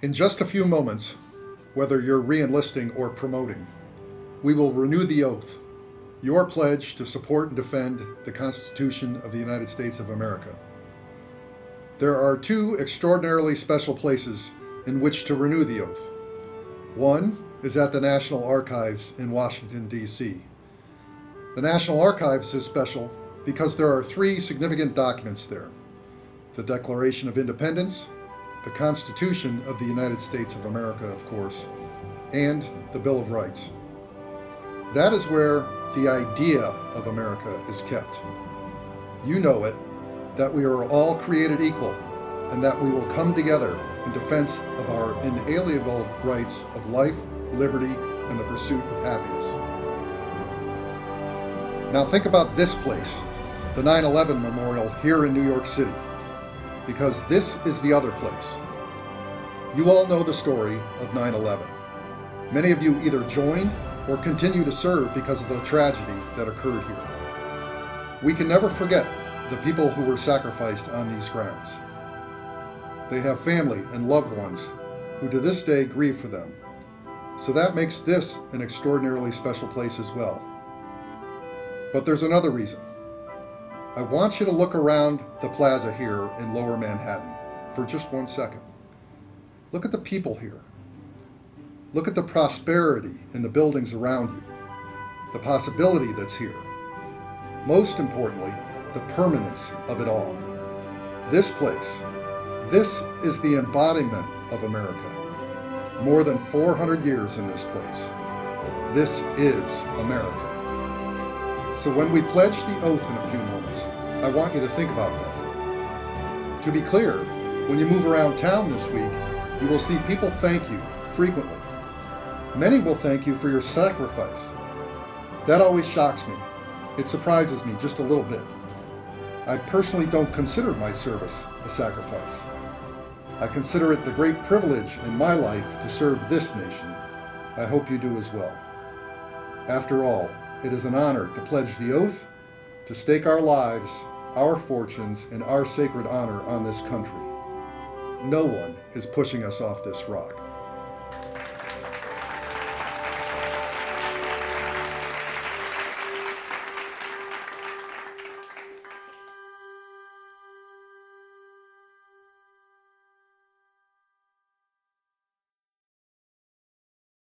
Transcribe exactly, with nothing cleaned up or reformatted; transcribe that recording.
In just a few moments, whether you're re-enlisting or promoting, we will renew the oath, your pledge to support and defend the Constitution of the United States of America. There are two extraordinarily special places in which to renew the oath. One is at the National Archives in Washington, D C The National Archives is special because there are three significant documents there: the Declaration of Independence, the Constitution of the United States of America, of course, and the Bill of Rights. That is where the idea of America is kept. You know it, that we are all created equal, and that we will come together in defense of our inalienable rights of life, liberty, and the pursuit of happiness. Now think about this place, the nine eleven Memorial here in New York City, because this is the other place. You all know the story of nine eleven. Many of you either joined or continue to serve because of the tragedy that occurred here. We can never forget the people who were sacrificed on these grounds. They have family and loved ones who to this day grieve for them. So that makes this an extraordinarily special place as well. But there's another reason. I want you to look around the plaza here in Lower Manhattan for just one second. Look at the people here. Look at the prosperity in the buildings around you, the possibility that's here. Most importantly, the permanence of it all. This place, this is the embodiment of America. More than four hundred years in this place. This is America. So when we pledge the oath in a few moments, I want you to think about that. To be clear, when you move around town this week, you will see people thank you frequently. Many will thank you for your sacrifice. That always shocks me. It surprises me just a little bit. I personally don't consider my service a sacrifice. I consider it the great privilege in my life to serve this nation. I hope you do as well. After all, it is an honor to pledge the oath, to stake our lives, our fortunes, and our sacred honor on this country. No one is pushing us off this rock.